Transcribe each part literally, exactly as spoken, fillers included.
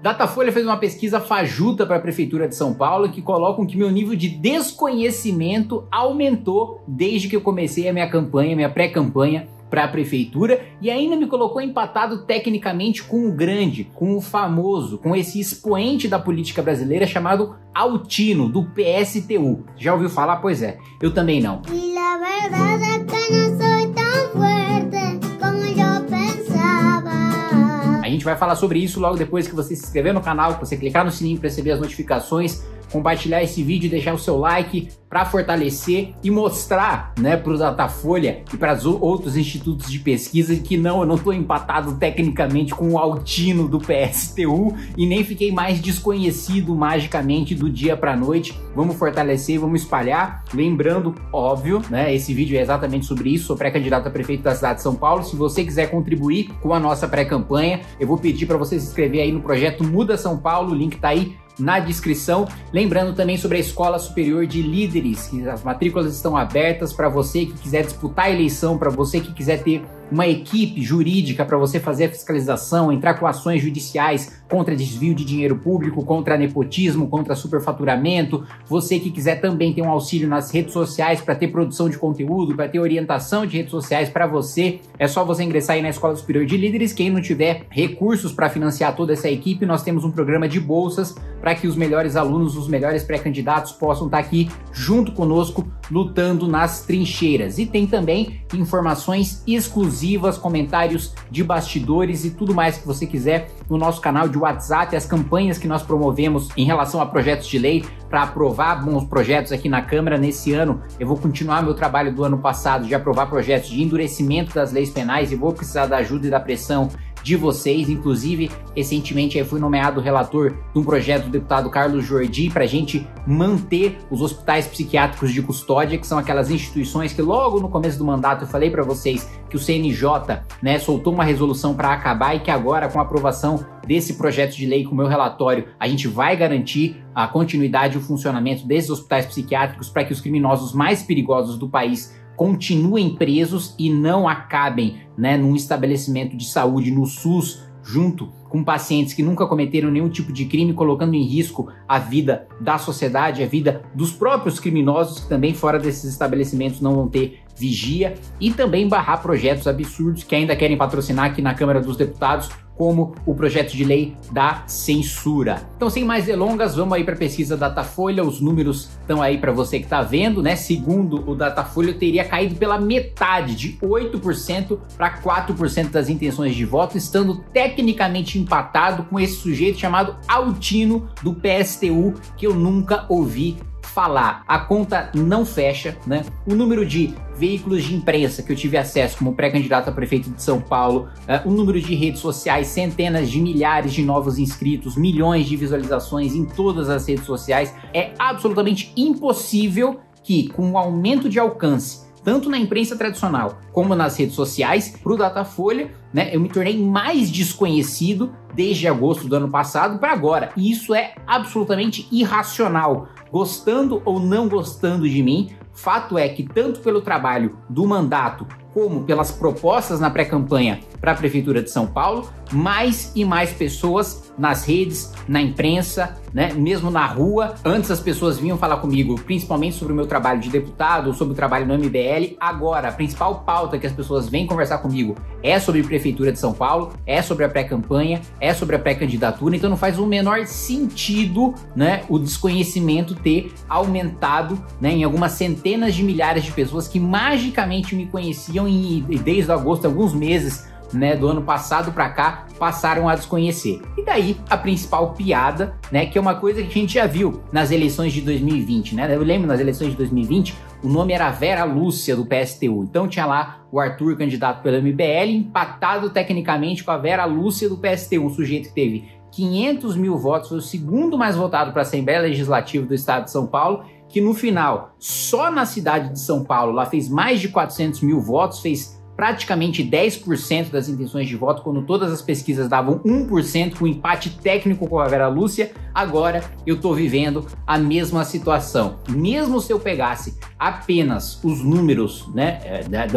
Datafolha fez uma pesquisa fajuta para a Prefeitura de São Paulo que colocam que meu nível de desconhecimento aumentou desde que eu comecei a minha campanha, minha pré-campanha para a Prefeitura, e ainda me colocou empatado tecnicamente com o grande, com o famoso, com esse expoente da política brasileira chamado Altino, do P S T U. Já ouviu falar? Pois é, eu também não. E a verdade é que não sou tão forte como eu pensava. A gente vai falar sobre isso logo depois que você se inscrever no canal, que você clicar no sininho para receber as notificações, compartilhar esse vídeo, deixar o seu like para fortalecer e mostrar, né, para o Datafolha e para os outros institutos de pesquisa que não, eu não estou empatado tecnicamente com o Altino do P S T U e nem fiquei mais desconhecido magicamente do dia para a noite. Vamos fortalecer e vamos espalhar. Lembrando, óbvio, né, esse vídeo é exatamente sobre isso. Sou pré-candidato a prefeito da cidade de São Paulo. Se você quiser contribuir com a nossa pré-campanha, eu vou pedir para você se inscrever aí no projeto Muda São Paulo, o link tá aí na descrição. Lembrando também sobre a Escola Superior de Líderes, que as matrículas estão abertas para você que quiser disputar a eleição, para você que quiser ter uma equipe jurídica para você fazer a fiscalização, entrar com ações judiciais contra desvio de dinheiro público, contra nepotismo, contra superfaturamento, você que quiser também ter um auxílio nas redes sociais para ter produção de conteúdo, para ter orientação de redes sociais para você, é só você ingressar aí na Escola Superior de Líderes. Quem não tiver recursos para financiar toda essa equipe, nós temos um programa de bolsas para que os melhores alunos, os melhores pré-candidatos possam estar aqui junto conosco, lutando nas trincheiras. E tem também informações exclusivas, comentários de bastidores e tudo mais que você quiser no nosso canal de WhatsApp, as campanhas que nós promovemos em relação a projetos de lei para aprovar bons projetos aqui na Câmara nesse ano. Eu vou continuar meu trabalho do ano passado de aprovar projetos de endurecimento das leis penais e vou precisar da ajuda e da pressão de vocês. Inclusive, recentemente eu fui nomeado relator de um projeto do deputado Carlos Jordi para a gente manter os hospitais psiquiátricos de custódia, que são aquelas instituições que logo no começo do mandato eu falei para vocês que o C N J, né, soltou uma resolução para acabar, e que agora, com a aprovação desse projeto de lei, com o meu relatório, a gente vai garantir a continuidade e o funcionamento desses hospitais psiquiátricos para que os criminosos mais perigosos do país continuem presos e não acabem, né, num estabelecimento de saúde, no SUS, junto com pacientes que nunca cometeram nenhum tipo de crime, colocando em risco a vida da sociedade, a vida dos próprios criminosos, que também fora desses estabelecimentos não vão ter vigia, e também barrar projetos absurdos que ainda querem patrocinar aqui na Câmara dos Deputados, como o projeto de lei da censura. Então, sem mais delongas, vamos aí para a pesquisa Datafolha. Os números estão aí para você que está vendo, né? Segundo o Datafolha, eu teria caído pela metade, de oito por cento para quatro por cento das intenções de voto, estando tecnicamente empatado com esse sujeito chamado Altino, do P S T U, que eu nunca ouvi falar. A conta não fecha, né? O número de veículos de imprensa que eu tive acesso como pré-candidato a prefeito de São Paulo, uh, o número de redes sociais, centenas de milhares de novos inscritos, milhões de visualizações em todas as redes sociais, é absolutamente impossível que, com o aumento de alcance, tanto na imprensa tradicional como nas redes sociais, para o Datafolha, né, eu me tornei mais desconhecido desde agosto do ano passado para agora. E isso é absolutamente irracional. Gostando ou não gostando de mim, fato é que, tanto pelo trabalho do mandato como pelas propostas na pré-campanha para a Prefeitura de São Paulo, mais e mais pessoas nas redes, na imprensa, né, mesmo na rua. Antes as pessoas vinham falar comigo principalmente sobre o meu trabalho de deputado, sobre o trabalho no M B L. Agora, a principal pauta que as pessoas vêm conversar comigo é sobre a Prefeitura de São Paulo, é sobre a pré-campanha, é sobre a pré-candidatura. Então não faz o menor sentido, né, o desconhecimento ter aumentado, né, em algumas centenas de milhares de pessoas que magicamente me conheciam e, e desde agosto, alguns meses, né, do ano passado para cá, passaram a desconhecer. E daí a principal piada, né, que é uma coisa que a gente já viu nas eleições de dois mil e vinte, né? Eu lembro, nas eleições de dois mil e vinte, o nome era Vera Lúcia, do P S T U. Então tinha lá o Arthur, candidato pelo M B L, empatado tecnicamente com a Vera Lúcia, do P S T U, um sujeito que teve quinhentos mil votos, foi o segundo mais votado para a Assembleia Legislativa do Estado de São Paulo, que no final, só na cidade de São Paulo, lá fez mais de quatrocentos mil votos, fez praticamente dez por cento das intenções de voto, quando todas as pesquisas davam um por cento, com empate técnico com a Vera Lúcia. Agora eu tô vivendo a mesma situação. Mesmo se eu pegasse apenas os números, né,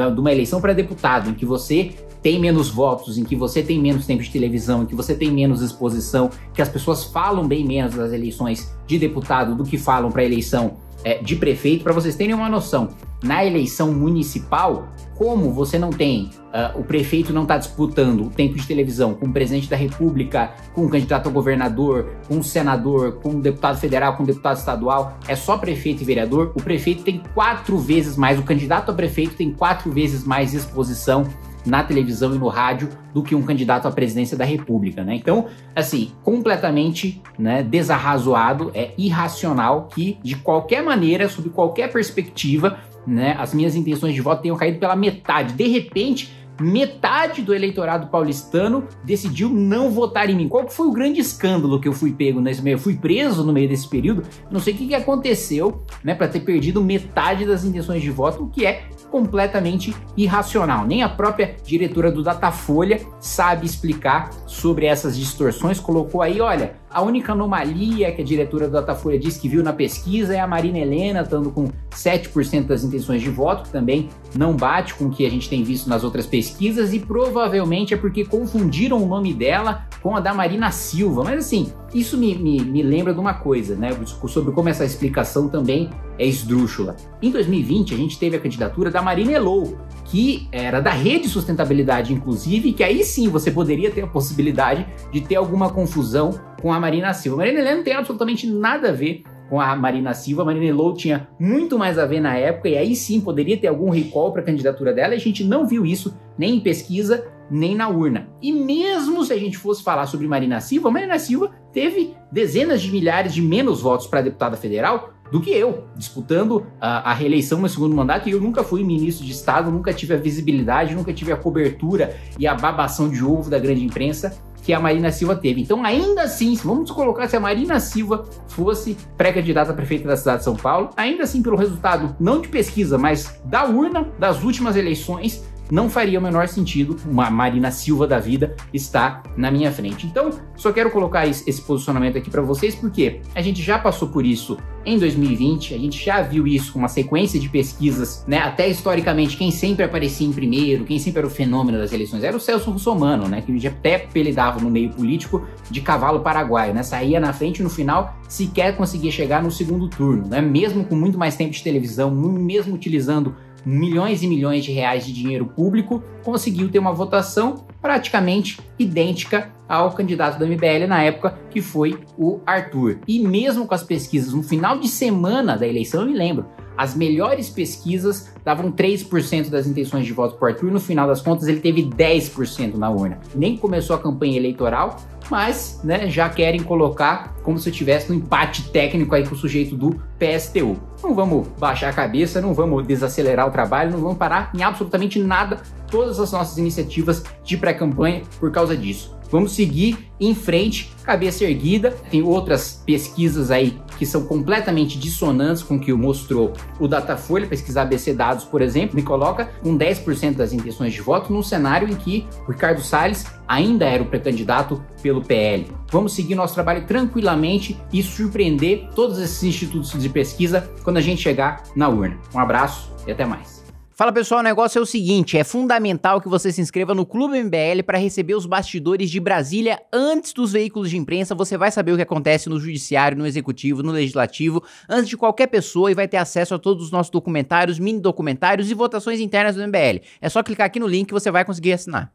de uma eleição para deputado, em que você tem menos votos, em que você tem menos tempo de televisão, em que você tem menos exposição, que as pessoas falam bem menos das eleições de deputado do que falam para a eleição é, de prefeito. Para vocês terem uma noção, na eleição municipal, como você não tem, uh, o prefeito não está disputando o tempo de televisão com o presidente da república, com o candidato a governador, com o senador, com o deputado federal, com o deputado estadual, é só prefeito e vereador, o prefeito tem quatro vezes mais, o candidato a prefeito tem quatro vezes mais exposição na televisão e no rádio do que um candidato à presidência da república, né? Então, assim, completamente, né, desarrazoado, é irracional que, de qualquer maneira, sob qualquer perspectiva, né, as minhas intenções de voto tenham caído pela metade. De repente, metade do eleitorado paulistano decidiu não votar em mim. Qual que foi o grande escândalo que eu fui pego nesse meio? Eu fui preso no meio desse período, eu não sei o que, que aconteceu, né, para ter perdido metade das intenções de voto, o que é completamente irracional. Nem a própria diretora do Datafolha sabe explicar sobre essas distorções. Colocou aí, olha, a única anomalia que a diretora do Datafolha diz que viu na pesquisa é a Marina Helena, estando com sete por cento das intenções de voto, que também não bate com o que a gente tem visto nas outras pesquisas, e provavelmente é porque confundiram o nome dela com a da Marina Silva. Mas assim, isso me, me, me lembra de uma coisa, né? Sobre como essa explicação também é esdrúxula. Em dois mil e vinte, a gente teve a candidatura da Marina Helena, que era da Rede Sustentabilidade, inclusive, que aí sim você poderia ter a possibilidade de ter alguma confusão com a Marina Silva. A Marina Helena não tem absolutamente nada a ver com a Marina Silva. A Marina Helena tinha muito mais a ver na época, e aí sim poderia ter algum recall para a candidatura dela, e a gente não viu isso nem em pesquisa, nem na urna. E mesmo se a gente fosse falar sobre Marina Silva, a Marina Silva teve dezenas de milhares de menos votos para deputada federal do que eu, disputando a, a reeleição no segundo mandato, e eu nunca fui ministro de Estado, nunca tive a visibilidade, nunca tive a cobertura e a babação de ovo da grande imprensa que a Marina Silva teve. Então, ainda assim, vamos colocar, se a Marina Silva fosse pré-candidata a prefeita da cidade de São Paulo, ainda assim, pelo resultado, não de pesquisa, mas da urna das últimas eleições, não faria o menor sentido uma Marina Silva da vida estar na minha frente. Então, só quero colocar esse posicionamento aqui para vocês, porque a gente já passou por isso em dois mil e vinte, a gente já viu isso com uma sequência de pesquisas, né? Até historicamente, quem sempre aparecia em primeiro, quem sempre era o fenômeno das eleições, era o Celso Russomano, né? Que até apelidava no meio político de cavalo paraguaio, né? Saía na frente e no final sequer conseguia chegar no segundo turno, né? Mesmo com muito mais tempo de televisão, mesmo utilizando milhões e milhões de reais de dinheiro público, conseguiu ter uma votação praticamente idêntica ao candidato da M B L na época, que foi o Arthur. E mesmo com as pesquisas, no final de semana da eleição, eu me lembro, as melhores pesquisas davam três por cento das intenções de voto para o Arthur, no final das contas ele teve dez por cento na urna. Nem começou a campanha eleitoral, mas, né, já querem colocar como se eu tivesse um empate técnico aí com o sujeito do P S T U. Não vamos baixar a cabeça, não vamos desacelerar o trabalho, não vamos parar em absolutamente nada todas as nossas iniciativas de pré-campanha por causa disso. Vamos seguir em frente, cabeça erguida. Tem outras pesquisas aí que são completamente dissonantes com o que mostrou o Datafolha. Pesquisar A B C Dados, por exemplo, me coloca com dez por cento das intenções de voto num cenário em que o Ricardo Salles ainda era o pré-candidato pelo P L. Vamos seguir nosso trabalho tranquilamente e surpreender todos esses institutos de pesquisa quando a gente chegar na urna. Um abraço e até mais. Fala pessoal, o negócio é o seguinte, é fundamental que você se inscreva no Clube M B L para receber os bastidores de Brasília antes dos veículos de imprensa. Você vai saber o que acontece no judiciário, no executivo, no legislativo, antes de qualquer pessoa, e vai ter acesso a todos os nossos documentários, mini documentários e votações internas do M B L. É só clicar aqui no link que você vai conseguir assinar.